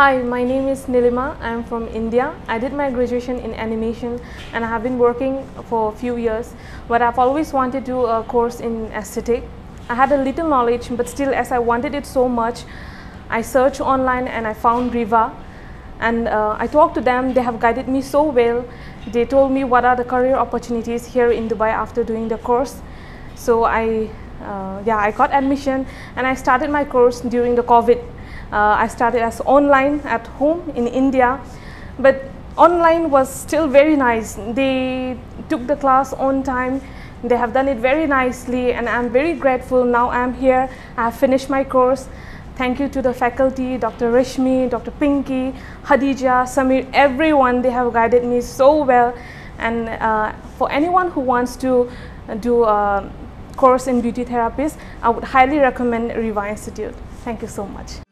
Hi, my name is Nileema. I am from India. I did my graduation in animation and I have been working for a few years, but I've always wanted to do a course in aesthetic. I had a little knowledge, but still, as I wanted it so much, I searched online and I found Riva, and I talked to them. They have guided me so well. They told me what are the career opportunities here in Dubai after doing the course. So I got admission and I started my course during the COVID. I started as online at home in India, but online was still very nice. They took the class on time. They have done it very nicely and I'm very grateful. Now I'm here. I have finished my course. Thank you to the faculty, Dr. Rashmi, Dr. Pinky, Hadija, Samir, everyone. They have guided me so well. And for anyone who wants to do a course in beauty therapist, I would highly recommend Riva Institute. Thank you so much.